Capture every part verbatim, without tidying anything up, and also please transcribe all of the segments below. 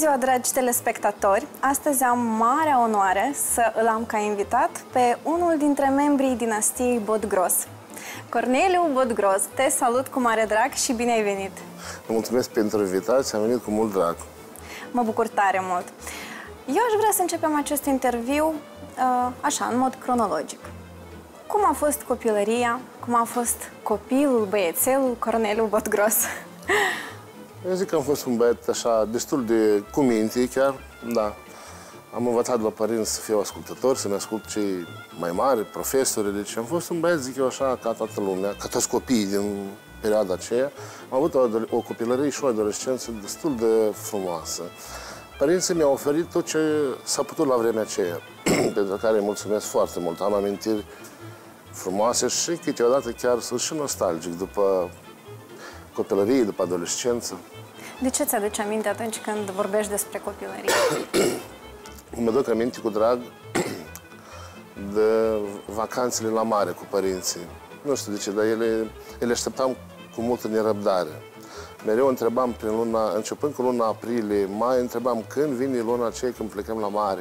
ziua, dragi telespectatori! Astăzi am marea onoare să îl am ca invitat pe unul dintre membrii dinastiei Botgros. Corneliu Botgros, te salut cu mare drag și bine ai venit! Mulțumesc pentru invitație, am venit cu mult drag! Mă bucur tare mult! Eu aș vrea să începem acest interviu așa, în mod cronologic. Cum a fost copilăria, cum a fost copilul, băiețelul Corneliu Botgros? Eu zic că am fost un băiat așa, destul de cu minte, chiar, da. Am învățat la părinți să fiu ascultător, să-mi ascult cei mai mari, profesori, deci am fost un băiat, zic eu așa, ca toată lumea, ca toți copiii din perioada aceea. Am avut o, o copilărie și o adolescență destul de frumoasă. Părinții mi-au oferit tot ce s-a putut la vremea aceea, pentru care îi mulțumesc foarte mult. Am amintiri frumoase și câteodată chiar sunt și nostalgic după copilărie, după adolescență. De ce ți-aduci aminte atunci când vorbești despre copilărie? Mă duc aminte cu drag de vacanțele la mare cu părinții. Nu știu de ce, dar ele, ele așteptam cu multă nerăbdare. Mereu întrebam, prin luna, începând cu luna aprilie, mai întrebam când vine luna aceea când plecăm la mare.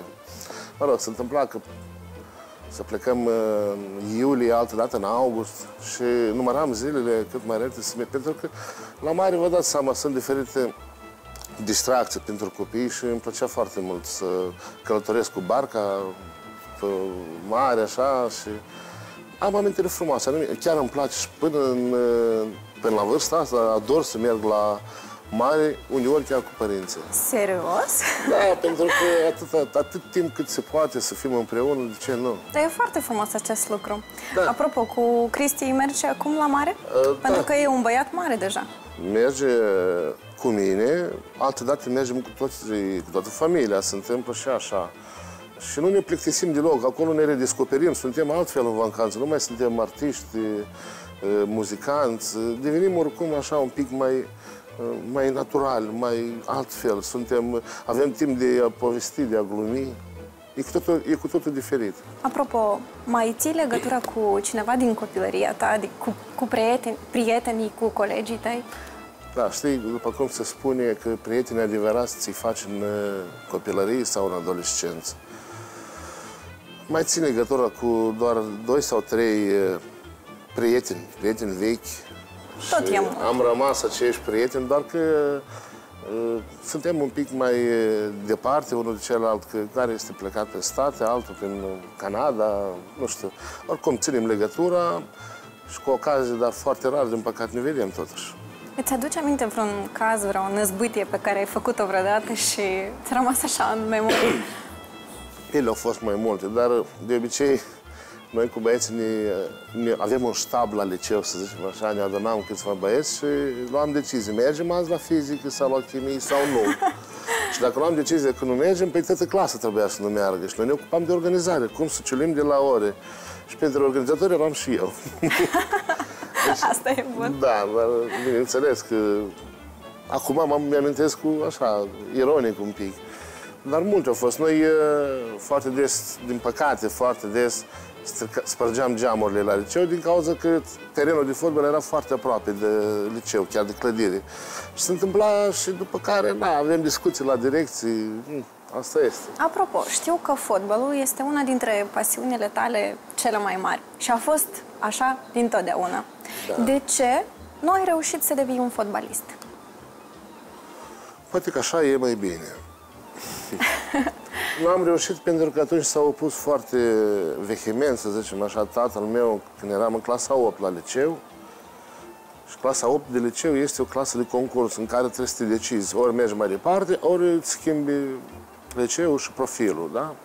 Mă rog, se întâmpla că să plecăm în iulie, altă dată în august și număram zilele cât mai repede să merg. Pentru că la mare, vă dați seama, sunt diferite distracții pentru copii și îmi plăcea foarte mult să călătoresc cu barca pe mare, așa, și am amintiri frumoase. Chiar îmi place și până, în, până la vârsta asta, ador să merg la mare, uneori chiar cu părinții. Serios? Da, pentru că atât, atât timp cât se poate să fim împreună, de ce nu? Dar e foarte frumos acest lucru. Da. Apropo, cu Cristi merge acum la mare? Uh, pentru da. că e un băiat mare deja. Merge cu mine, altădată mergem cu, toți, cu toată familia, se întâmplă și așa. Și nu ne plictisim deloc, acolo ne redescoperim, suntem altfel în vacanță, nu mai suntem artiști, muzicanți, devenim oricum așa un pic mai... mai natural, mai altfel. Suntem, avem timp de a povesti, de a glumi. E cu totul, e cu totul diferit. Apropo, mai ții legătura cu cineva din copilăria ta? Adică cu, cu prieten, prietenii, cu colegii tăi? Da, știi, după cum se spune că prietenii adevărați ți-i faci în copilărie sau în adolescență. Mai ții legătura cu doar doi sau trei prieteni, prieteni vechi. Tot și am rămas acești prieteni, doar că uh, suntem un pic mai departe unul de celălalt, că care este plecat pe state, altul prin Canada, nu știu. Oricum, ținem legătura și cu ocazie, dar foarte rar, din păcate, ne vedem totuși. Îți aduci aminte vreun caz, vreo năzbâtie pe care ai făcut-o vreodată și ți-a rămas așa în memorie? Ele au fost mai multe, dar de obicei... Noi cu băieții ne, ne, avem un ștab la liceu, să zicem așa, ne adunam câțiva băieți și luam decizii. Mergem azi la fizică sau la chimie sau nu. Și dacă luam decizia că nu mergem, pe toată clasa trebuia să nu meargă. Și noi ne ocupam de organizare, cum să ciulim de la ore. Și pentru organizatori eram și eu. Deci, asta e bun. Da, dar bineînțeles că... Acum mi amintesc cu așa, ironic un pic. Dar multe au fost. Noi foarte des, din păcate, foarte des... spărgeam geamurile la liceu din cauza că terenul de fotbal era foarte aproape de liceu, chiar de clădire. Și se întâmpla și după care, da, avem discuții la direcții, asta este. Apropo, știu că fotbalul este una dintre pasiunile tale cele mai mari și a fost așa dintotdeauna. Da. De ce nu ai reușit să devii un fotbalist? Poate că așa e mai bine. Nu am reușit pentru că atunci s-a opus foarte vehement, să zicem așa, tatăl meu când eram în clasa opt la liceu. Și clasa opt de liceu este o clasă de concurs în care trebuie să te decizi. Ori mergi mai departe, ori îți schimbi liceul și profilul, da?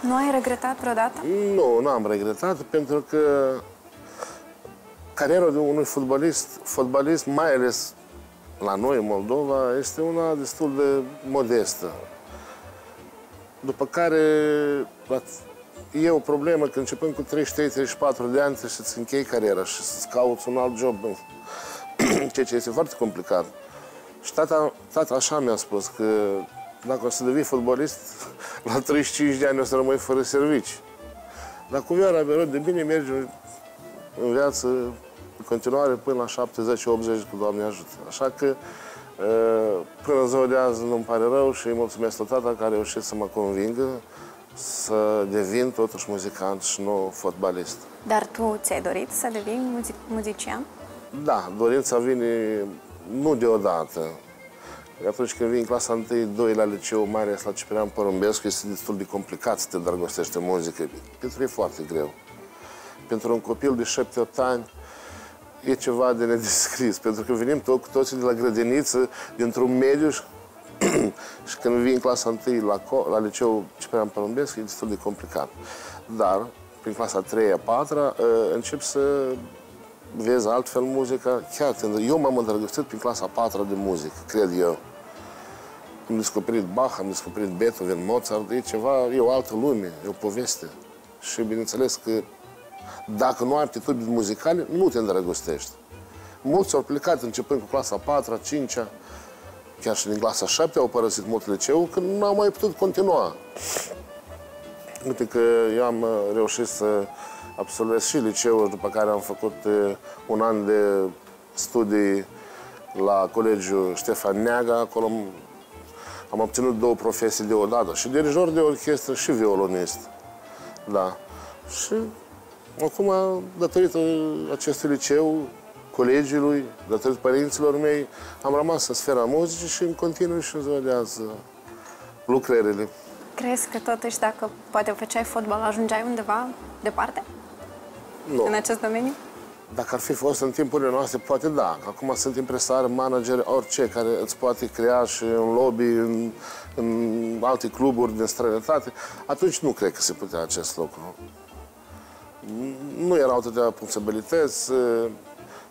Nu ai regretat vreodată? Nu, nu am regretat pentru că cariera de unui fotbalist, fotbalist, mai ales la noi în Moldova, este una destul de modestă. După care e o problemă că începând cu treizeci și trei treizeci și patru de ani trebuie să-ți închei cariera și să-ți cauți un alt job, ceea ce este foarte complicat. Și tata, tata așa mi-a spus că dacă o să devii fotbalist, la treizeci și cinci de ani o să rămâi fără servici. Dar cu vioara mea, de bine mergi în viață, în continuare, până la șaptezeci optzeci, cu Doamne ajută. Așa că Până ziua de azi nu-mi pare rău și îi mulțumesc la tata care a reușit să mă convingă să devin totuși muzicant și nu fotbalist. Dar tu ți-ai dorit să devii muzic muzician? Da, dorința vine nu deodată. Atunci când vin în clasa întâi doi la liceu mare la Ciprian Porumbescu, este destul de complicat să te dragostești de muzică, pentru că e foarte greu. Pentru un copil de șapte opt ani e ceva de nedescris, pentru că venim tot, cu toții de la grădiniță, dintr-un mediu și, și când vin în clasa întâi la, la liceu Ciprian Porumbescu, e destul de complicat. Dar, prin clasa a treia a patra, încep să vezi altfel muzica. Chiar eu m-am îndrăgostit prin clasa a patra de muzică, cred eu. Am descoperit Bach, am descoperit Beethoven, Mozart, e ceva, e o altă lume, e o poveste. Și bineînțeles că dacă nu ai aptitudini muzicale, nu te îndrăgostești. Mulți au plecat începând cu clasa a patra, a cincea, chiar și din clasa a șaptea au părăsit mult liceul, că nu au mai putut continua. Uite că eu am reușit să absolvesc și liceul, după care am făcut un an de studii la colegiul Ștefan Neaga. Acolo am obținut două profesii deodată, și dirijor de orchestră și violonist. Da. Și acum, datorită acestui liceu, colegiului, datorită părinților mei, am rămas în sfera muzicii și în continuu și în ziua de azi lucrările. Crezi că totuși dacă poate făceai fotbal, ajungeai undeva departe? Nu. În acest domeniu? Dacă ar fi fost în timpurile noastre, poate da. Acum sunt impresari, manageri, orice care îți poate crea și în lobby, în, în alte cluburi din străinătate. Atunci nu cred că se putea acest lucru. Nu erau atâtea posibilități.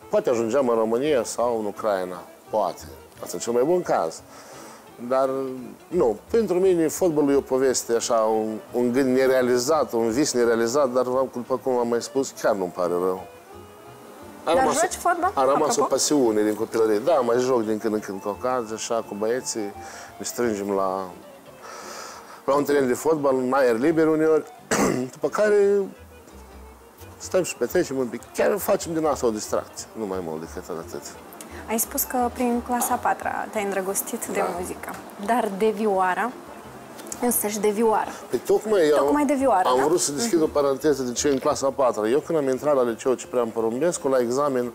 Poate ajungeam în România sau în Ucraina. Poate. Asta e cel mai bun caz. Dar, nu, pentru mine fotbalul e o poveste, așa, un, un gând nerealizat, un vis nerealizat, dar, după cum am mai spus, chiar nu-mi pare rău. Am dar rămas, joci fotbal? Am rămas o pasiune din copilărie. Da, mai joc din când în când cu ocazie, așa, cu băieții. Ne strângem la, la un teren de fotbal, în aer liber uneori, după care stăm și petrecem un pic. Chiar facem din asta o distracție, nu mai mult decât atât. Ai spus că prin clasa a patra te-ai îndrăgostit da. de muzică, dar de vioară, însăși de vioară. Păi tocmai, tocmai de vioară, am da? vrut să deschid uh-huh. o paranteză de ce în clasa a patra. Eu când am intrat la liceu Ciprian Porumbescu, la examen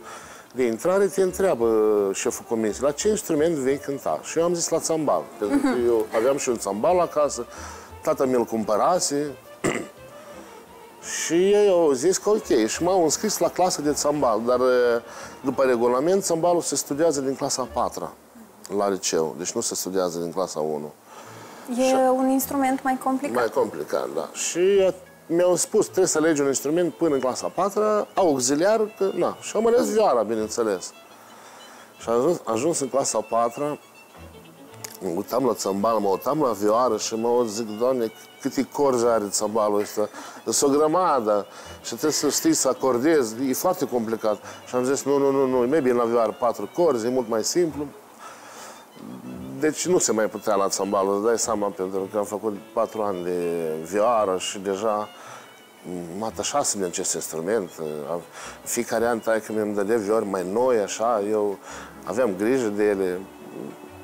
de intrare, te întreabă șeful comisiei, la ce instrument vei cânta? Și eu am zis la țambal, pentru că uh-huh. eu aveam și un țambal acasă, tata mi-l cumpărase și ei au zis că ok, și m-au înscris la clasă de țambal, dar după regulament, țambalul se studiază din clasa a patra la liceu, deci nu se studiază din clasa a unu. E și un instrument mai complicat? Mai complicat, da. Și mi-au spus, trebuie să alegi un instrument până în clasa a patra, auxiliar, că na, și am ales vioara, bineînțeles. Și am ajuns, ajuns în clasa a patra, mă uitam la țambal, mă uitam la vioară și mă zic, Doamne, câte corzi are țambalul ăsta? Sunt o grămadă și trebuie să știi să acordezi, e foarte complicat. Și am zis, nu, nu, nu, nu, mai bine la vioară patru corzi, e mult mai simplu. Deci nu se mai putea la țambalul, îți dai seama, pentru că am făcut patru ani de vioară și deja mă atașasem de acest instrument. Fiecare an taică mi-mi dădea viori mai noi, așa, eu aveam grijă de ele.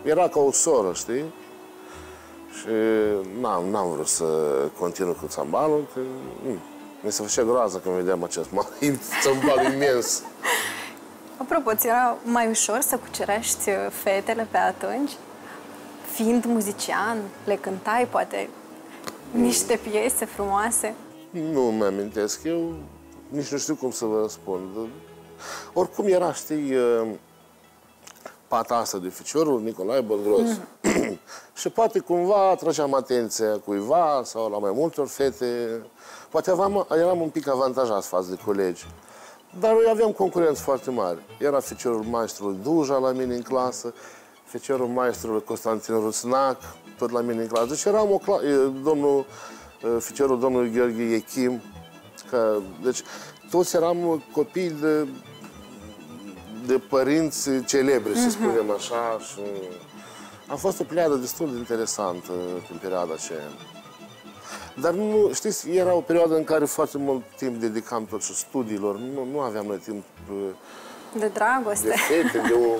Era ca o soră, știi? Și n-am vrut să continui cu țambalul, că mh, mi se făcea groază când vedeam acest țambal imens. Apropo, ți era mai ușor să cucerești fetele pe atunci? Fiind muzician, le cântai poate niște piese frumoase? Nu mă amintesc, eu nici nu știu cum să vă răspund. Oricum era, știi, pata asta de ficiorul Nicolae Botgros. Mm. Și poate cumva atrageam atenția cuiva sau la mai multor fete. Poate aveam, eram un pic avantajat față de colegi. Dar noi aveam concurenți foarte mari. Era ficiorul maestrului Duja la mine în clasă, ficiorul maestrului Constantin Rusnac, tot la mine în clasă. Deci eram o clasă, domnul, ficiorul domnului Gheorghe Echim. Că, deci toți eram copii de de părinți celebri, să spunem așa, și a fost o perioadă destul de interesantă în perioada aceea. Dar nu, știți, era o perioadă în care foarte mult timp dedicam tot și studiilor, nu, nu aveam noi timp de dragoste, de fete, de o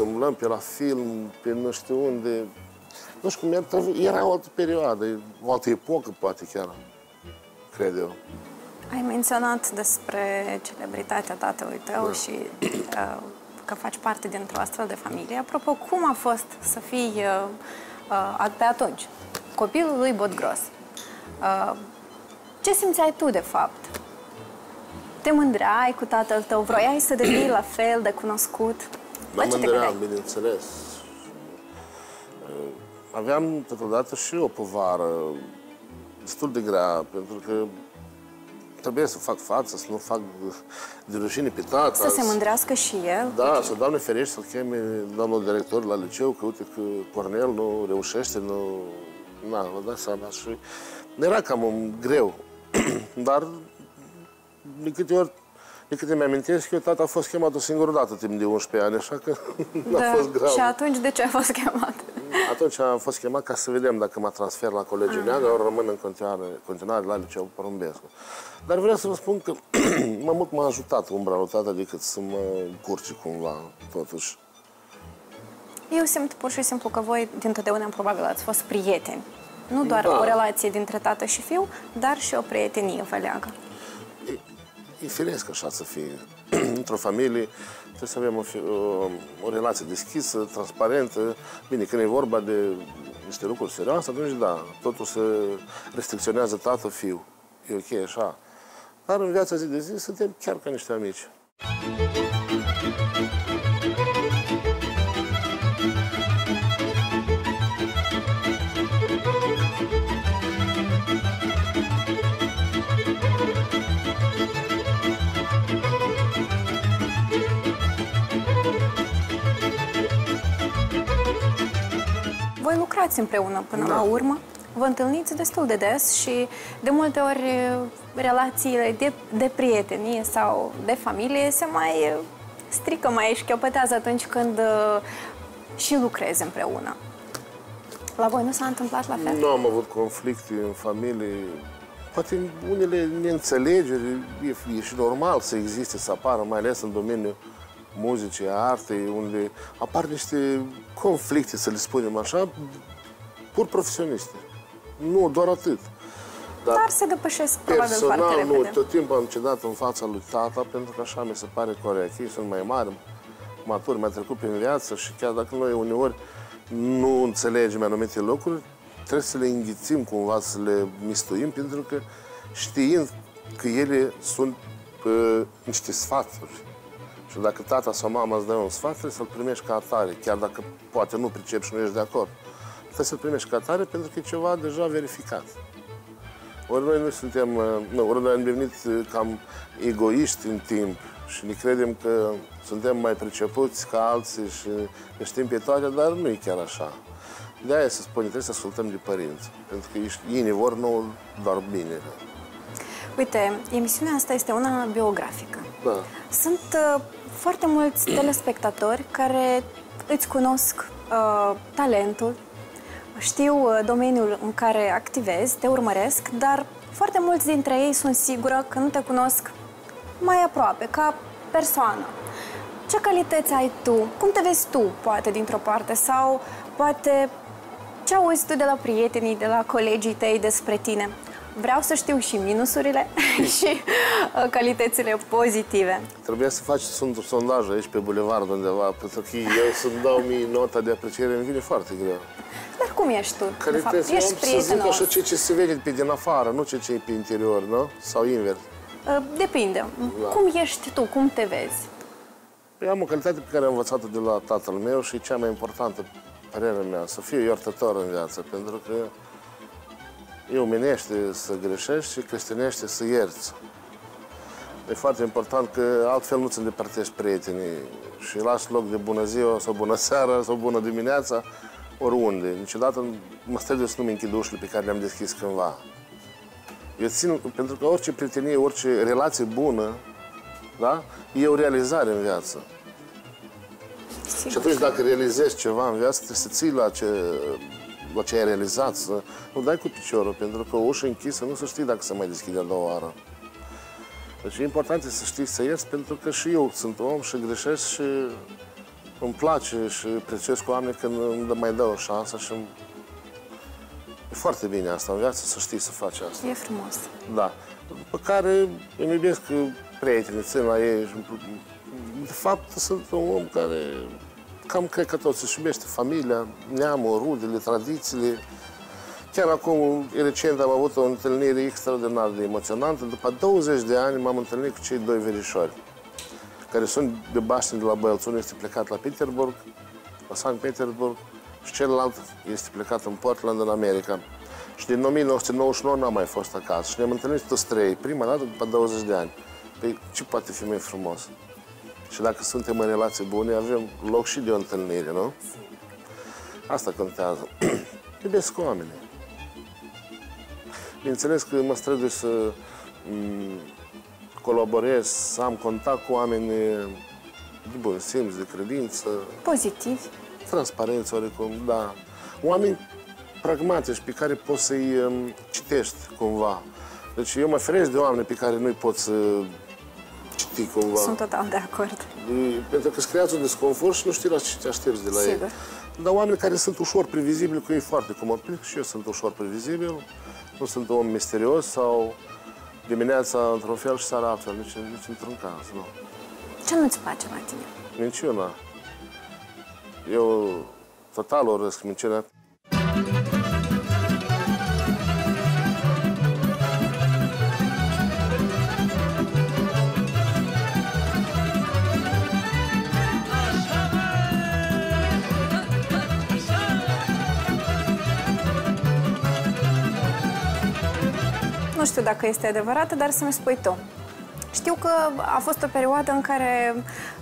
să umblam pe la film, pe nu știu unde. Nu știu cum era, era o altă perioadă, o altă epocă, poate chiar, cred eu. Ai menționat despre celebritatea tatălui tău da. și uh, că faci parte dintr-o astfel de familie. Apropo, cum a fost să fii uh, uh, pe atunci copilul lui Botgros? Uh, ce simțeai tu, de fapt? Te mândreai cu tatăl tău? Vroiai să devii la fel de cunoscut? Mă mândream, bineînțeles. Aveam, totodată, și o povară destul de grea, pentru că trebuie să fac față, să nu fac de rușine pe tata. Să se mândrească și el. Da, să Doamne ferește, să-l cheme domnul director la liceu, că uite că Cornel nu reușește, nu... Na, vă dați seama și... Era cam greu, dar de câte ori, de câte mi-amintesc eu, tata a fost chemat o singură dată timp de unsprezece ani, așa că da. a fost grav. Și atunci de ce a fost chemat? Atunci am fost chemat ca să vedem dacă mă transfer la Colegiul Neaga, ori rămân în continuare, continuare la Liceu Porumbescu. Dar vreau să vă spun că mai mult m-a ajutat umbra lui tata decât să mă curci cumva, totuși. Eu simt pur și simplu că voi, dintotdeauna, probabil ați fost prieteni. Nu doar da. o relație dintre tată și fiu, dar și o prietenie veleagă. E, e firesc așa să fie. Într-o familie trebuie să avem o, o, o relație deschisă, transparentă. Bine, când e vorba de niște lucruri serioase, atunci da, totul se restricționează tată-fiu. E ok, așa. Dar în viața zi de zi suntem chiar ca niște amici. Voi lucrați împreună până da. la urmă, vă întâlniți destul de des și de multe ori relațiile de, de prietenie sau de familie se mai strică, mai șchiopătează atunci când și lucrezi împreună. La voi nu s-a întâmplat la fel? Nu am avut conflicte în familie, poate unele neînțelegeri, e, e și normal să existe, să apară, mai ales în domeniul muzicii, artei, unde apar niște conflicte, să le spunem așa, pur profesioniste. Nu, doar atât. Dar, Dar se depășesc probabil foarte repede. Personal, nu, tot timpul am cedat în fața lui tata, pentru că așa mi se pare corect. Ei sunt mai mari, maturi, mi-a trecut prin viață și chiar dacă noi uneori nu înțelegem anumite lucruri, trebuie să le înghițim cumva, să le mistuim, pentru că știind că ele sunt uh, niște sfaturi. Și dacă tata sau mama îți dă un sfat, trebuie să-l primești ca atare, chiar dacă poate nu pricepi și nu ești de acord. Trebuie să-l primești ca atare pentru că e ceva deja verificat. Ori noi nu suntem, nu, ori noi am devenit cam egoiști în timp și ne credem că suntem mai pricepuți ca alții și ne știm pe toate, dar nu e chiar așa. De aia se spune, trebuie să ascultăm de părinți, pentru că ei ne vor nouă doar bine. Uite, emisiunea asta este una biografică. Da. Sunt uh, foarte mulți telespectatori care îți cunosc uh, talentul, știu uh, domeniul în care activezi, te urmăresc, dar foarte mulți dintre ei sunt sigură că nu te cunosc mai aproape, ca persoană. Ce calități ai tu? Cum te vezi tu, poate, dintr-o parte? Sau, poate, ce auzi tu de la prietenii, de la colegii tăi despre tine? Vreau să știu și minusurile și calitățile pozitive. Trebuia să faci un sondaj aici pe bulevard undeva, pentru că eu să-mi dau mie nota de apreciere, îmi vine foarte greu. Dar cum ești tu? Calități, ești prietenos. Să zic așa, ce, ce se vede pe din afară, nu ce ce e pe interior, nu? Sau invers? Depinde. Da. Cum ești tu? Cum te vezi? Eu am o calitate pe care am învățat-o de la tatăl meu și e cea mai importantă, părerea mea, să fiu iertător în viață, pentru că e omenește să greșești și creștinește să ierți. E foarte important că altfel nu-ți îndepărtezi prietenii și lași loc de bună ziua sau bună seara sau bună dimineața, oriunde. Niciodată mă străduie să nu-mi închid ușile pe care le-am deschis cândva. Eu țin, pentru că orice prietenie, orice relație bună, da, e o realizare în viață. Sigur. Și atunci dacă realizezi ceva în viață, trebuie să ții la ce... la ce ai realizat, să nu dai cu piciorul, pentru că o ușă închisă nu se știe dacă se mai deschide a doua oară. Deci e important să știi să ierți, pentru că și eu sunt om și greșesc și îmi place și prețuiesc cu oamenii când îmi mai dau o șansă și îmi... E foarte bine asta în viață, să știi să faci asta. E frumos. Da. După care îmi iubesc prietenii, țin la ei. De fapt, sunt un om care cam cred că toți își iubește familia, neamul, rudele, tradițiile. Chiar acum, recent, am avut o întâlnire extraordinar de emoționantă. După douăzeci de ani m-am întâlnit cu cei doi verișori, care sunt de baștini de la Bălți. Unul este plecat la Petersburg, la Sankt Petersburg, și celălalt este plecat în Portland, în America. Și din o mie nouă sute nouăzeci și nouă n-am mai fost acasă. Și ne-am întâlnit toți trei, prima dată după douăzeci de ani. Păi, ce poate fi mai frumos? Și dacă suntem în relații bune, avem loc și de o întâlnire, nu? Asta contează. Iubesc oamenii. Bineînțeles că mă strădui să colaborez, să am contact cu oameni de bun simț, de credință. Pozitivi. Transparență, oricum, da. Oameni pragmatici, pe care poți să-i citești cumva. Deci eu mă feresc de oameni pe care nu-i pot să citi cumva. Sunt total de acord. De, pentru că îți creează un disconfort și nu știi la ce te aștepți de la Sigur. ei. Dar oameni care sunt ușor previzibili, cu ei foarte cum aplic, și eu sunt ușor previzibil. Nu sunt om misterios sau dimineața într-un fel și seara altfel, nici, nici într-un caz, nu. Ce nu-ți place la tine? Minciuna. Eu total urăsc minciuna. Nu știu dacă este adevărată, dar să-mi spui tu. Știu că a fost o perioadă în care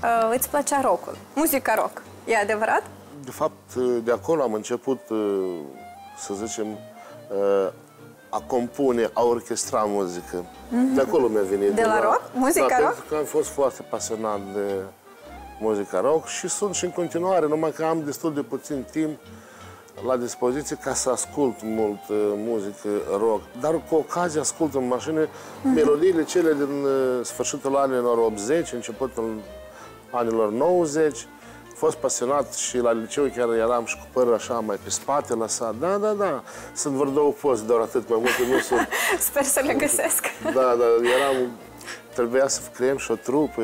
uh, îți plăcea rock-ul, muzica rock. E adevărat? De fapt, de acolo am început, să zicem, a compune, a orchestra muzică. Mm-hmm. De acolo mi-a venit. De la, la rock? Muzica da, rock? Pentru că am fost foarte pasionat de muzica rock și sunt și în continuare, numai că am destul de puțin timp la dispoziție ca să ascult mult muzică rock. Dar cu ocazie ascult în mașină mm-hmm. melodiile cele din sfârșitul anilor optzeci, începutul anilor nouăzeci. Am fost pasionat și la liceu chiar eram și cu părul așa mai pe spate, lăsat. Da, da, da. Sunt vreo două poze, doar atât, mai multe nu sunt. Sper să le găsesc. Da, da, eram... Trebuia să creăm și o trupă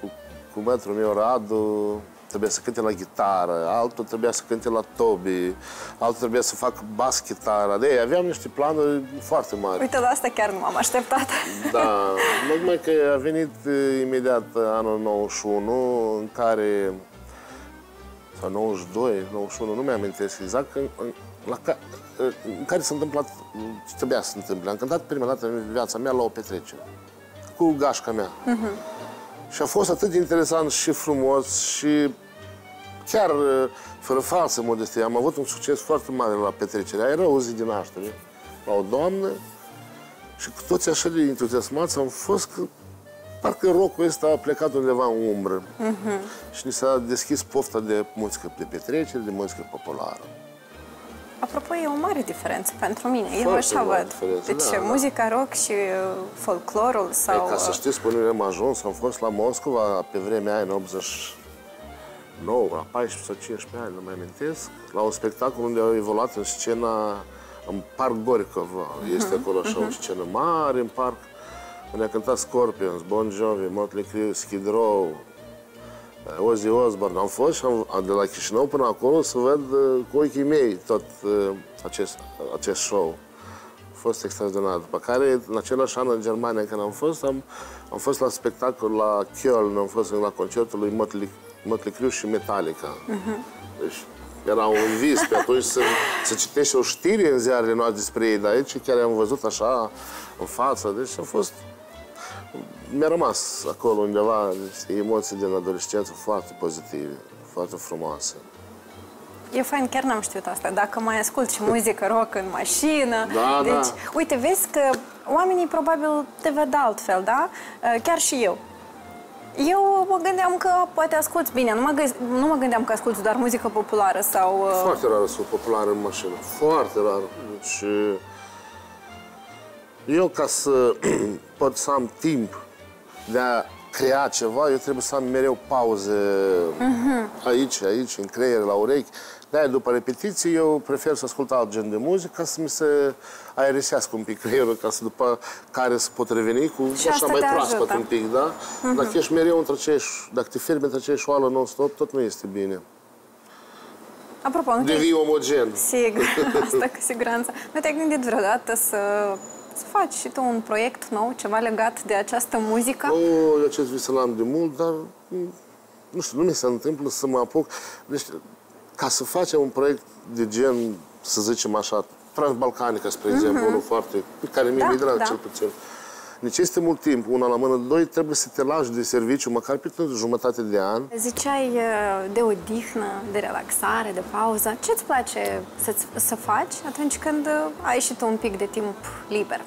cu, cu bătrânul meu, Radu. Trebuia să cânte la chitară, altul trebuia să cânte la tobi, altul trebuia să fac bas-chitară. De aveam niște planuri foarte mari. Uite, la asta chiar nu m-am așteptat. Da, numai că a venit imediat anul nouăzeci și unu, în care... nouăzeci și doi, nouăzeci și unu, nu mi-amintesc exact, în, în, la ca, în care s-a întâmplat, ce trebuia să se întâmple. Am cântat prima dată în viața mea la o petrecere, cu gașca mea. Uh-huh. Și a fost atât de interesant și frumos și chiar fără falsă modestie. Am avut un succes foarte mare la petrecerea. Era o zi de naștere la o doamnă și cu toți așa de entuziasmați am fost că parcă rock-ul ăsta a plecat undeva în umbră. Uh-huh. Și ni s-a deschis pofta de muzică de petrecere, de muzică populară. Apropo, e o mare diferență pentru mine. Foarte eu așa văd. Deci da, muzica da. rock și folclorul sau... E, ca să știți, până am ajuns, am fost la Moscova pe vremea aia, în optzeci și nouă, la paisprezece sau cincisprezece ani, nu mai amintesc, la un spectacol unde au evoluat în scena, în Parc Gorkov. Uh-huh. Este acolo așa uh-huh. o scenă mare, în parc. Ne-a cântat Scorpions, Bon Jovi, Mötley Crüe, Skid Row, Ozzy Osbourne. Am fost și am, de la Chișinău până acolo să văd cu ochii mei tot acest, acest show. A fost extraordinar. După care, în același an, în Germania, când am fost, am, am fost la spectacol la Köln, am fost la concertul lui Mötley, Mötley Crüe și Metallica. Uh-huh. Deci, era un vis pe atunci să, să citești o știre în ziarele noastre despre ei, dar aici chiar am văzut așa, în față, deci a fost... Mi-a rămas acolo undeva emoții din adolescență foarte pozitive, foarte frumoase. E fain, chiar n-am știut asta. Dacă mai ascult și muzică rock în mașină... Da, deci, da. Uite, vezi că oamenii probabil te văd altfel, da? Chiar și eu. Eu mă gândeam că poate asculti bine. Nu mă, gâ nu mă gândeam că asculti doar muzică populară sau... Uh... Foarte rar sunt populară în mașină. Foarte rar. Deci... Eu, ca să pot să am timp de a crea ceva, eu trebuie să am mereu pauze uh-huh. aici, aici, în creier, la urechi. De-aia, după repetiții, eu prefer să ascult alt gen de muzică ca să mi se aerisească un pic creierul, ca să după care să pot reveni cu și așa mai proaspăt un pic, da? Uh-huh. Dacă ești mereu între aceeași, dacă te fermi între aceeași oală non-stop, tot nu este bine. Apropo, nu devii omogen. Sigur, asta cu siguranță. Nu te-ai gândit vreodată să... să faci și tu un proiect nou, ceva legat de această muzică? Nu, eu acest vis îl am de mult, dar nu știu, nu mi se întâmplă să mă apuc. Deci, ca să facem un proiect de gen, să zicem așa, transbalcanică, spre mm-hmm. exemplu, unul foarte, care mie da, mi-e drag, da. Cel puțin. Deci este mult timp, una la mână, doi, trebuie să te lași de serviciu, măcar pe jumătate de an. Ziceai de odihnă, de relaxare, de pauză. Ce-ți place să, să faci atunci când ai și tu un pic de timp liber?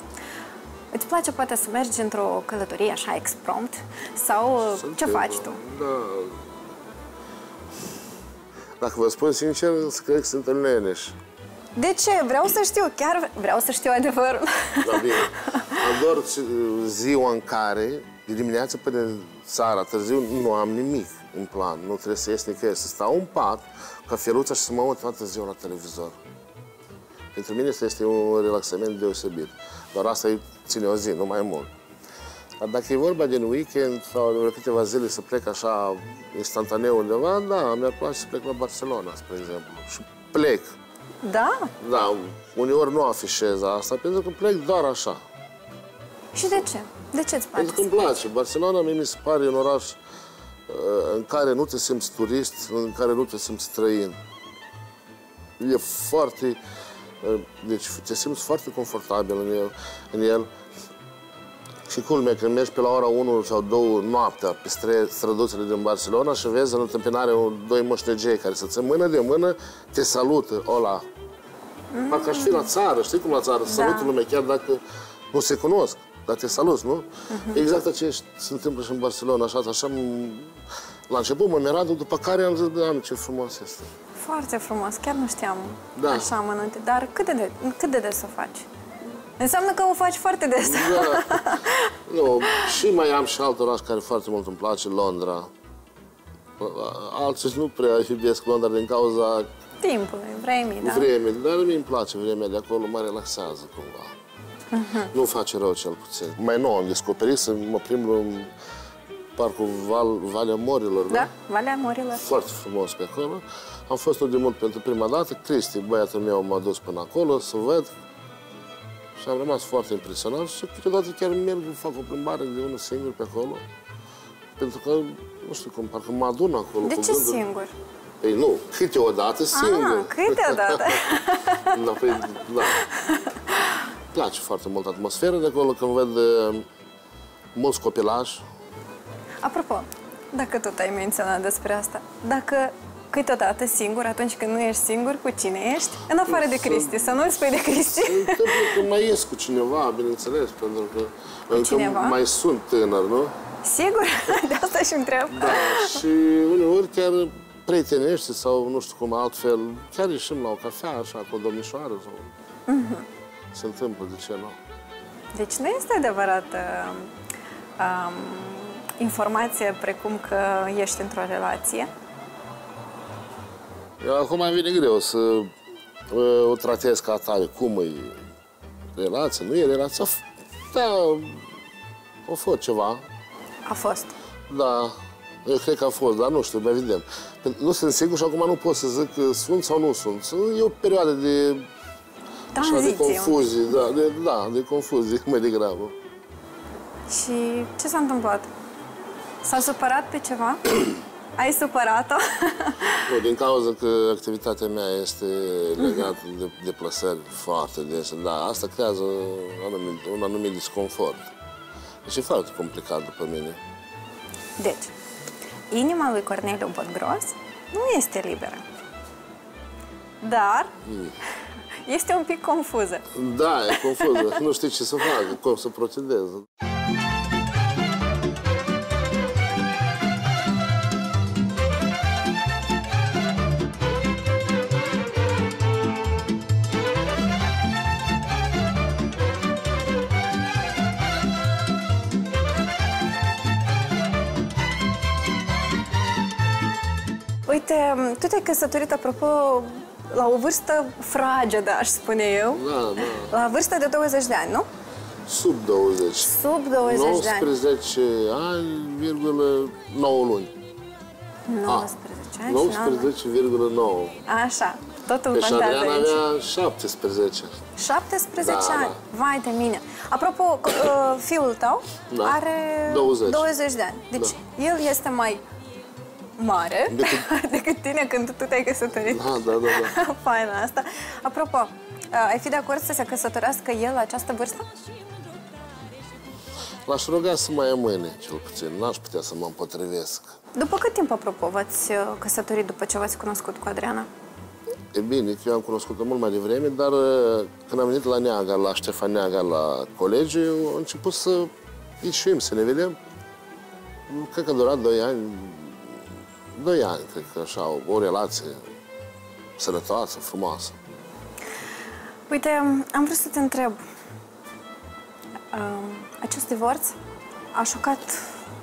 Îți place poate să mergi într-o călătorie așa, exprompt? Sau sunt ce eu, faci tu? Da. Dacă vă spun sincer, cred că sunt în leneș. De ce? Vreau să știu, chiar vreau să știu adevărul. Da, bine. Ador ziua în care, de dimineață până seara, târziu, nu am nimic în plan. Nu trebuie să ies nicăieri, să stau în pat, cafeluța și să mă uit toată ziua la televizor. Pentru mine asta este un relaxament deosebit. Doar asta îi ține o zi, nu mai mult. Dar dacă e vorba de un weekend sau de câteva zile să plec așa instantaneu undeva, da, mi-ar place să plec la Barcelona, spre exemplu. Și plec. Da? Da, uneori nu afișez asta, pentru că plec doar așa. Și de ce? De ce îți place? Pentru că îmi place. Barcelona mie mi se pare un oraș uh, în care nu te simți turist, în care nu te simți străin. E foarte... Uh, deci te simți foarte confortabil în el. În el. Și culmea, când mergi pe la ora unu sau două noaptea pe străduțele din Barcelona și vezi în întâmpinare doi moșnegei care să-ți mână de mână, te salută, ola. Mm. Parcă aș fi la țară, știi cum la țară, da. Salută lumea chiar dacă nu se cunosc, dar te saluți, nu? Mm-hmm. Exact aceeași se întâmplă și în Barcelona, așa, așa la început mă mirat, după care am zis, da, ce frumos este. Foarte frumos, chiar nu știam da. Așa amănânte, dar cât de, de, cât de des o faci? Înseamnă că o faci foarte des. Da. Nu, și mai am și alt oraș care foarte mult îmi place, Londra. Alții nu prea iubesc Londra din cauza... timpului, vremii, da? Vremii, dar mi-mi place vremea de acolo, mă relaxează cumva. Uh-huh. Nu face rău cel puțin. Mai nou am descoperit să mă plimb în parcul Val, Valea Morilor. Da, nu? Valea Morilor. Foarte frumos pe acolo. Am fost tot de mult pentru prima dată. Cristi, băiatul meu, m-a dus până acolo să văd. Și am rămas foarte impresionat și câteodată chiar merg, fac o plimbare de unul singur pe acolo. Pentru că, nu știu cum, parcă mă adun acolo. De cu ce gândul. Singur? Păi nu, câteodată singur. Ah, câteodată? Da, păi, da. Îmi place foarte mult atmosfera de acolo, când văd uh, mulți copilași. Apropo, dacă tot ai menționat despre asta, dacă... câteodată singur, atunci când nu ești singur, cu cine ești? În afară de Cristi, să nu-l spui de Cristi. Se întâmplă că mai ies cu cineva, bineînțeles, pentru că cu încă cineva? Mai sunt tânăr, nu? Sigur? De asta și întreb. Da, și uneori chiar prietenești sau nu știu cum altfel, chiar ieșim la o cafea, așa, cu o domnișoară sau... Mm-hmm. Se întâmplă, de ce nu? Deci nu este adevărat um, informație precum că ești într-o relație? Acum îmi vine greu să uh, o tratez ca atare. Cum e relația? Nu e relația? Da, a fost ceva. A fost? Da, eu cred că a fost, dar nu știu, mai vedem. Nu sunt sigur și acum nu pot să zic că sunt sau nu sunt. E o perioadă de, așa, de confuzie, da, de, da, de confuzie, mai degrabă. Și ce s-a întâmplat? S-a supărat pe ceva? Ai supărat-o? Nu, din cauza că activitatea mea este legată de deplasări foarte des. Da, asta creează un anumit disconfort. Și e foarte complicat după mine. Deci, inima lui Corneliu Botgros nu este liberă. Dar mm. este un pic confuză. Da, e confuză. Nu știu ce să fac, cum să procedez. te, tu te-ai căsătorit, apropo, la o vârstă fragedă, aș spune eu. Da, da. La vârsta de douăzeci de ani, nu? Sub douăzeci. Sub douăzeci nouăsprezece de ani. nouăsprezece ani, nouă luni. nouăsprezece ani, nouă luni. Așa, totul deci contează aici. Adriana avea șaptesprezece. șaptesprezece da, ani, da. Vai de mine. Apropo, fiul tău da. Are douăzeci de ani. Deci da. El este mai mare decât, decât tine când tu te-ai căsătorit. Da, da, da. da. Faina asta. Apropo, ai fi de acord să se căsătorească el la această vârstă? L-aș ruga să mai amâne, cel puțin. N-aș putea să mă împotrivesc. După cât timp, apropo, v-ați căsătorit după ce v-ați cunoscut cu Adriana? E bine, eu am cunoscut-o mult mai devreme, dar când am venit la Neaga, la Ștefan Neaga, la colegiu, am început să ieșim, să ne vedem. Cred că a durat doi ani. Doi ani, cred că așa, o relație sănătoasă, frumoasă. Uite, am vrut să te întreb. Acest divorț a șocat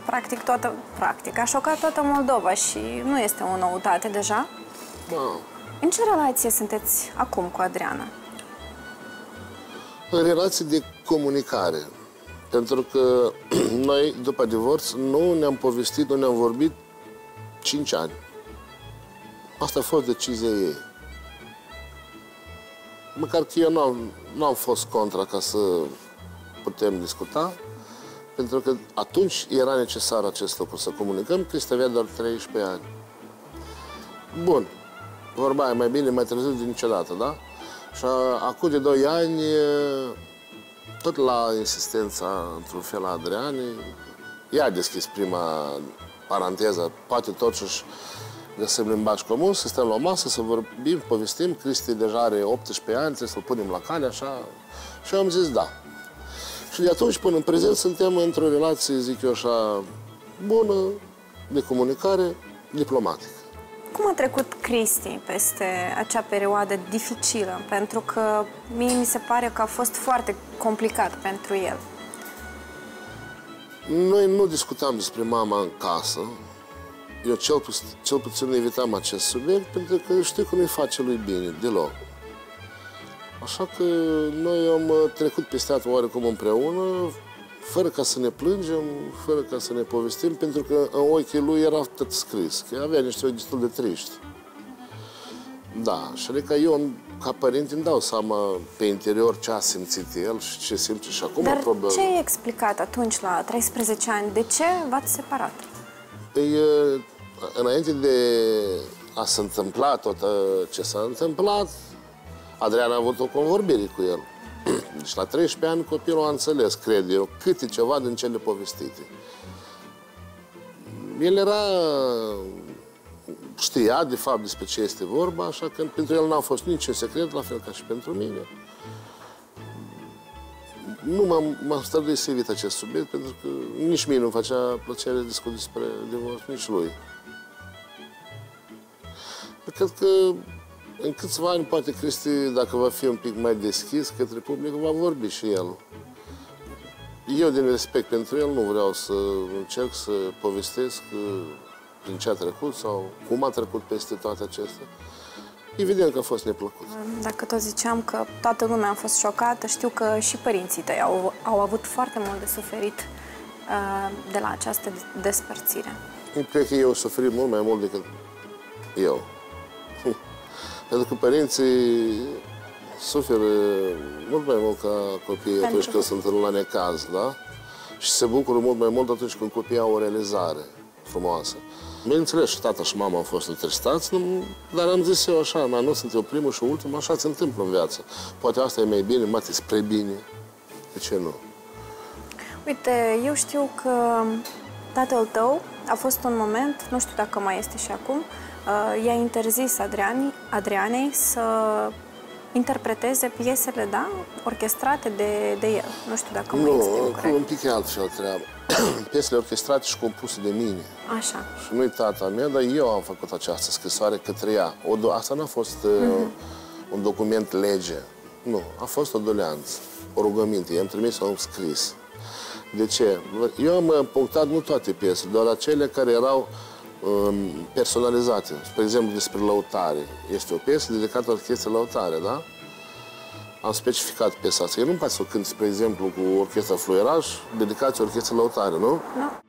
practic toată, practic, a șocat toată Moldova și nu este o noutate deja. Da. În ce relație sunteți acum cu Adriana? În relație de comunicare. Pentru că noi, după divorț, nu ne-am povestit, nu ne-am vorbit cinci ani. Asta a fost decizia ei. Măcar că eu nu am fost contra ca să putem discuta, pentru că atunci era necesar acest lucru, să comunicăm. Cristi avea doar treisprezece ani. Bun. Vorba aia, mai bine, mai târziu din niciodată, da? Și acum de doi ani, tot la insistența, într-un fel, a Adrianei, ea a deschis prima paranteză, poate totuși găsim limbaj comun, să stăm la o masă, să vorbim, povestim. Cristi deja are optsprezece ani, trebuie să-l punem la cale, așa. Și eu am zis da. Și de atunci până în prezent suntem într-o relație, zic eu așa, bună, de comunicare, diplomatică. Cum a trecut Cristi peste acea perioadă dificilă? Pentru că mie mi se pare că a fost foarte complicat pentru el. Noi nu discutam despre mama în casă. Eu cel, pu cel puțin evitam acest subiect, pentru că știu că nu-i face lui bine, deloc. Așa că noi am trecut peste asta oarecum împreună, fără ca să ne plângem, fără ca să ne povestim, pentru că în ochii lui era tot scris, că avea niște ochi destul de triști. Da, și adică eu, ca părinte, îmi dau seama pe interior ce a simțit el și ce simte și acum. Dar probabil... ce ai explicat atunci, la treisprezece ani? De ce v-ați separat? Ei, înainte de a se întâmpla tot ce s-a întâmplat, Adriana a avut o convorbire cu el. Deci la treisprezece ani copilul a înțeles, cred eu, câte ceva din cele povestite. El era... știa, de fapt, despre ce este vorba, așa că pentru el n-a fost niciun secret, la fel ca și pentru mine. Nu m-am străduit să evit acest subiect, pentru că nici mie nu-mi facea plăcere să discut despre divorț, nici lui. Cred că în câțiva ani, poate, Cristi, dacă va fi un pic mai deschis către public, va vorbi și el. Eu, din respect pentru el, nu vreau să încerc să povestesc prin ce a trecut sau cum a trecut peste toate acestea. Evident că a fost neplăcut. Dacă tot ziceam că toată lumea a fost șocată, știu că și părinții tăi au, au avut foarte mult de suferit uh, de la această despărțire. Cred că eu au suferit mult mai mult decât eu. Pentru că părinții suferă mult mai mult ca copiii Pentru atunci când sunt la necaz, da? Și se bucură mult mai mult atunci când copiii au o realizare frumoasă. Bineînțeles, și tata și mama au fost întristați, dar am zis eu așa, nu sunt eu primul și ultimul, așa se întâmplă în viață. Poate asta e mai bine, mate, spre bine. De ce nu? Uite, eu știu că tatăl tău a fost un moment, nu știu dacă mai este și acum, i-a interzis Adrianei, Adrianei să interpreteze piesele, da, orchestrate de, de el. Nu știu dacă mai este lucrat. Nu, un pic e altfel treabă. Piesele orchestrate și compuse de mine. Așa. Și nu-i tata mea, dar eu am făcut această scrisoare către ea. O, asta n-a fost mm-hmm. un document lege. Nu, a fost o doleanță, o rugăminte. I-am trimis, o am scris. De ce? Eu am punctat nu toate piesele, doar acele care erau personalizate. Spre exemplu, despre lăutare. Este o piesă dedicată orchestrei lăutare, da? Am specificat piesa asta. Eu nu-mi place să o cânt, spre exemplu, cu orchestra Fluieraș, dedicați orchestrei lăutare, nu? Da.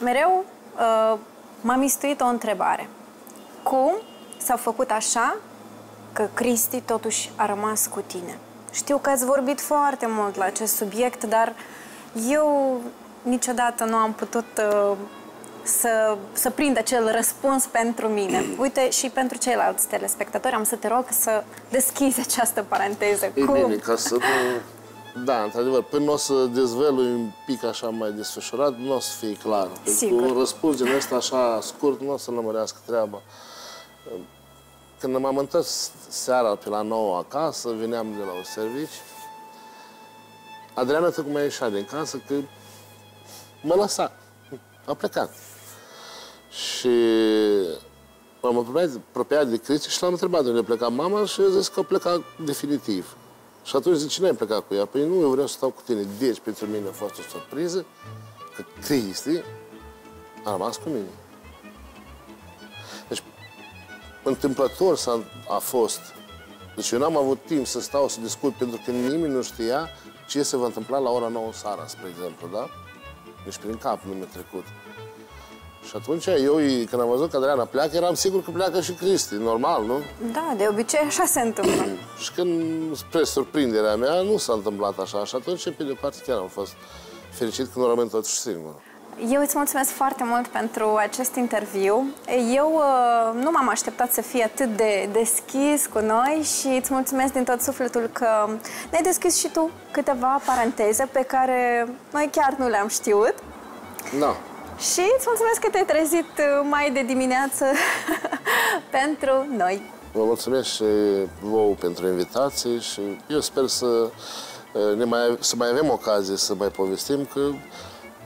Mereu uh, m-a mistuit o întrebare. Cum s-a făcut așa că Cristi totuși a rămas cu tine? Știu că ați vorbit foarte mult la acest subiect, dar eu niciodată nu am putut uh, să, să prind acel răspuns pentru mine. Uite, și pentru ceilalți telespectatori, am să te rog să deschizi această paranteză. E Cum? Bine, ca să nu... Da, într-adevăr, până o să dezvălui un pic așa mai desfășurat, nu o să fie clar. Sigur. Pentru un răspuns din ăsta așa scurt, nu o să lămărească treaba. Când m-am întors seara pe la nouă acasă, veneam de la un serviciu, Adriana tocmai ieșea din casă că mă lăsa. A plecat. Și m-am apropiat de Cristi și l-am întrebat unde pleca mama și eu zis că pleca definitiv. Și atunci zice, cine ai plecat cu ea? Păi nu, eu vreau să stau cu tine. Deci, pentru mine a fost o surpriză că Cristi a rămas cu mine. Deci, întâmplător a fost. Deci eu n-am avut timp să stau să discut, pentru că nimeni nu știa ce se va întâmpla la ora nouă seara, spre exemplu, da? Deci prin cap nu mi-a trecut. Și atunci eu, când am văzut că Adriana pleacă, eram sigur că pleacă și Cristi, normal, nu? Da, de obicei așa se întâmplă. Și când, spre surprinderea mea, nu s-a întâmplat așa. Și atunci, pe de parte, chiar am fost fericit că nu rămân totuși singur. Eu îți mulțumesc foarte mult pentru acest interviu. Eu uh, nu m-am așteptat să fii atât de deschis cu noi și îți mulțumesc din tot sufletul că ne-ai deschis și tu câteva paranteze pe care noi chiar nu le-am știut. Da. Și îți mulțumesc că te-ai trezit mai de dimineață pentru noi. Vă mulțumesc și vouă pentru invitație și eu sper să, ne mai, să mai avem ocazie să mai povestim, că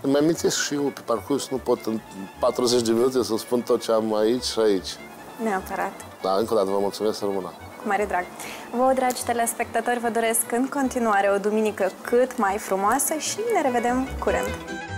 îmi amintesc și eu pe parcurs, nu pot în patruzeci de minute să spun tot ce am aici și aici. Neapărat. Da, încă o dată vă mulțumesc, să rămână. Cu mare drag. Vă, dragi telespectatori, vă doresc în continuare o duminică cât mai frumoasă și ne revedem curând.